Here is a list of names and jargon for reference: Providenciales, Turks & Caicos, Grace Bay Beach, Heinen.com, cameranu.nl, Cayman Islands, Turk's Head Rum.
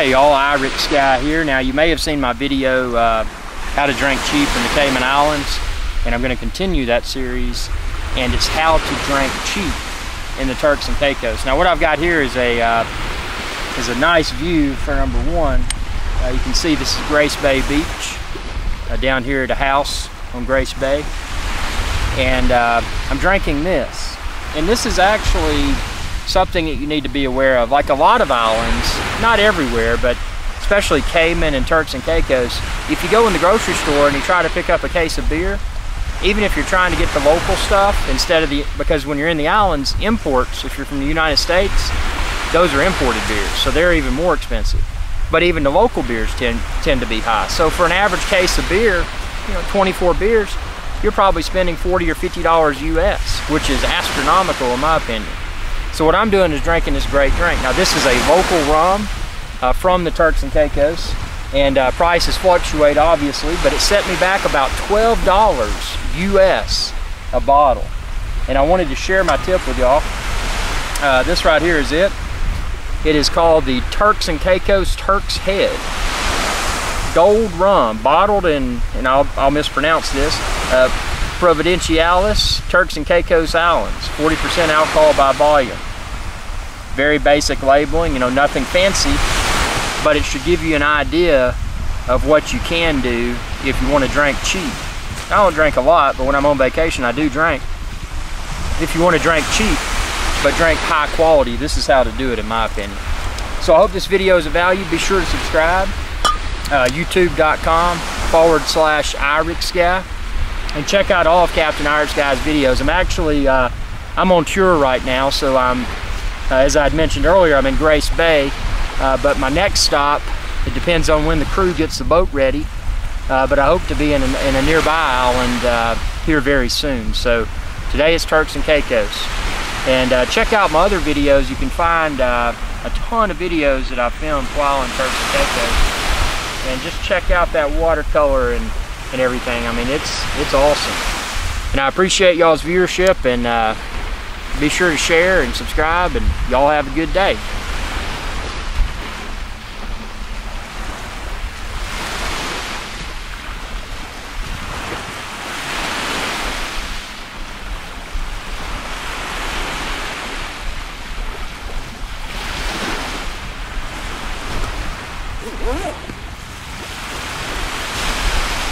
Hey, all Irish guy here. Now, you may have seen my video, How to Drink Cheap in the Cayman Islands, and I'm going to continue that series, and it's how to drink cheap in the Turks and Caicos. Now, what I've got here is a nice view for number one. You can see this is Grace Bay Beach, down here at a house on Grace Bay, and I'm drinking this. And this is actually something that you need to be aware of. Like a lot of islands, not everywhere, but especially Cayman and Turks and Caicos, if you go in the grocery store and you try to pick up a case of beer, even if you're trying to get the local stuff instead of the, because when you're in the islands, imports, if you're from the United States, those are imported beers, so they're even more expensive. But even the local beers tend to be high. So for an average case of beer, you know, 24 beers, you're probably spending $40 or $50 US, which is astronomical in my opinion. So what I'm doing is drinking this great drink. Now this is a local rum from the Turks and Caicos, and prices fluctuate obviously, but it set me back about $12 US a bottle. And I wanted to share my tip with y'all. This right here is it. It is called the Turks and Caicos Turk's Head Gold Rum, bottled in, and I'll mispronounce this, Providenciales, Turks and Caicos Islands, 40% alcohol by volume. Very basic labeling, you know, nothing fancy, but it should give you an idea of what you can do if you want to drink cheap. I don't drink a lot, but when I'm on vacation, I do drink. If you want to drink cheap, but drink high quality, this is how to do it in my opinion. So I hope this video is of value. Be sure to subscribe, youtube.com/IrixGuy, and check out all of Captain Irish Guy's videos. I'm actually, I'm on tour right now, so I'm, as I had mentioned earlier, I'm in Grace Bay, but my next stop, it depends on when the crew gets the boat ready, but I hope to be in a nearby island here very soon. So today is Turks and Caicos. And check out my other videos. You can find a ton of videos that I filmed while in Turks and Caicos. And just check out that watercolor and everything. I mean, it's awesome. And I appreciate y'all's viewership, and be sure to share and subscribe, and y'all have a good day. What?